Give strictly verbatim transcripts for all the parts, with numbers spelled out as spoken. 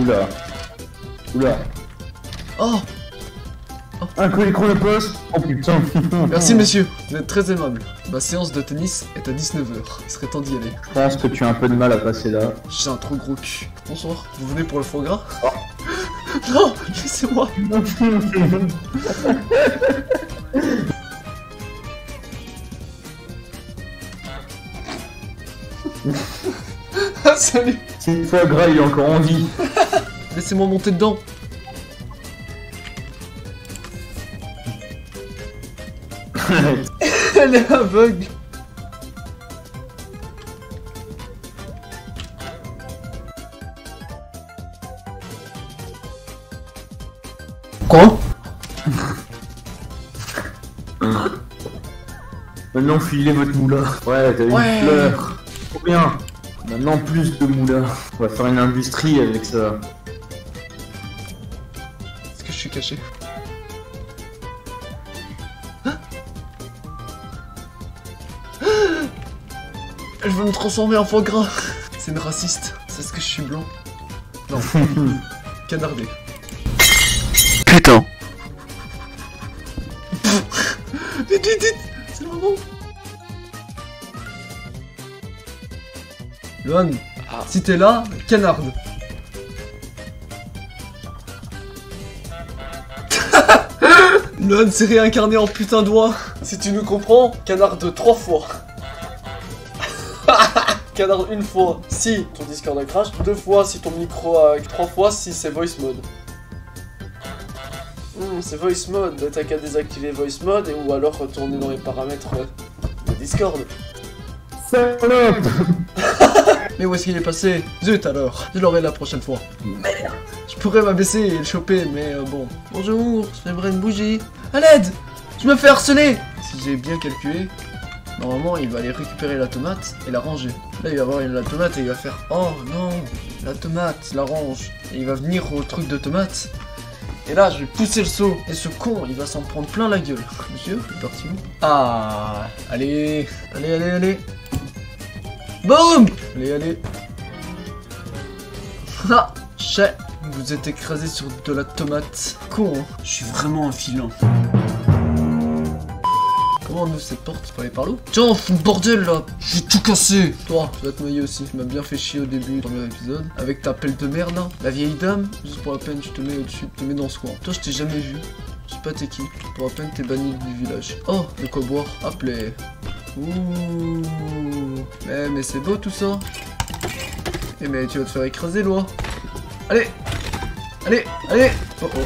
Oula. Oula. Oh, oh. Un coup écran le poste. Oh putain. Merci monsieur, vous êtes très aimable. Ma séance de tennis est à dix-neuf heures. Il serait temps d'y aller. Je pense que tu as un peu de mal à passer là. J'ai un trop gros cul. Bonsoir, vous venez pour le foie gras? Oh. Non, laissez-moi. Ah salut. C'est une foie gras, il est encore en vie. Laissez-moi monter dedans. Elle est aveugle. Quoi? Maintenant filez votre moulin. Ouais, t'as ouais. Une fleur. Trop bien. Maintenant plus de moulin. On va faire une industrie avec ça. Est-ce que je suis caché? Je veux me transformer en foie gras. C'est une raciste. C'est ce que je suis blanc. Non. Canardé. Putain. Vite, vite, vite. C'est le moment. Loan, ah. Si t'es là, canarde. Loan s'est réincarné en putain d'oie. Si tu nous comprends, canarde trois fois. Canard une fois si ton Discord a crash, deux fois si ton micro a euh, trois fois si c'est voice mode. Mmh, c'est voice mode, t'as qu'à désactiver voice mode et ou alors retourner dans les paramètres de Discord. Salope. Mais où est-ce qu'il est passé? Zut alors, je l'aurai la prochaine fois. Merde. Je pourrais m'abaisser et le choper mais euh, bon. Bonjour, j'aimerais une bougie. À l'aide, je me fais harceler. Si j'ai bien calculé, normalement il va aller récupérer la tomate et la ranger. Là il va avoir la tomate et il va faire oh non, la tomate, la range. Et il va venir au truc de tomate. Et là je vais pousser le seau. Et ce con il va s'en prendre plein la gueule. Monsieur, c'est parti où? Ah, allez, allez, allez, allez. Boum. Allez, allez. Ah, chat, vous êtes écrasé sur de la tomate. Con, hein. Je suis vraiment un filon. Comment on ouvre cette porte? C'est pas aller par l'eau? Tiens, fous le bordel là! J'ai tout cassé! Toi, tu vas te noyer aussi. Tu m'as bien fait chier au début du premier épisode. Avec ta pelle de merde là. La vieille dame, juste pour la peine, je te mets au-dessus, je te mets dans ce coin. Toi, je t'ai jamais vu. Je sais pas t'es qui. Pour la peine, t'es banni du village. Oh, de quoi boire? Appelez. Ouh. Mais, mais c'est beau tout ça. Eh, mais tu vas te faire écraser, loi. Allez! Allez! Allez! Oh oh!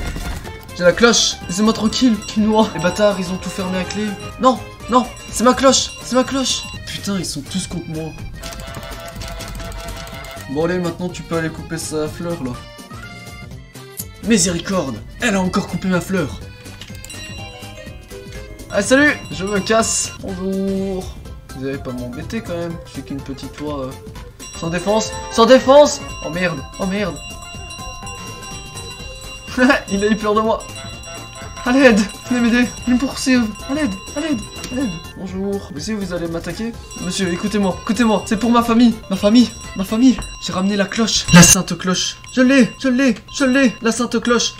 J'ai la cloche, laissez-moi tranquille, quinoa. Les bâtards, ils ont tout fermé à clé. Non, non, c'est ma cloche, c'est ma cloche. Putain, ils sont tous contre moi. Bon allez, maintenant tu peux aller couper sa fleur là. Miséricorde, elle a encore coupé ma fleur. Allez, salut, je me casse. Bonjour. Vous allez pas m'embêter quand même, je fais qu'une petite oie. Euh... Sans défense, sans défense. Oh merde, oh merde. Il a eu peur de moi. À l'aide, venez m'aider, il me poursuivent. À l'aide, à l'aide, à l'aide. Bonjour. Vous aussi vous allez m'attaquer? Monsieur, écoutez-moi, écoutez-moi. C'est pour ma famille, ma famille, ma famille. J'ai ramené la cloche, la sainte cloche. Je l'ai, je l'ai, je l'ai, la sainte cloche.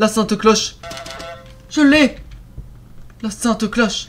La sainte cloche. Je l'ai. La sainte cloche.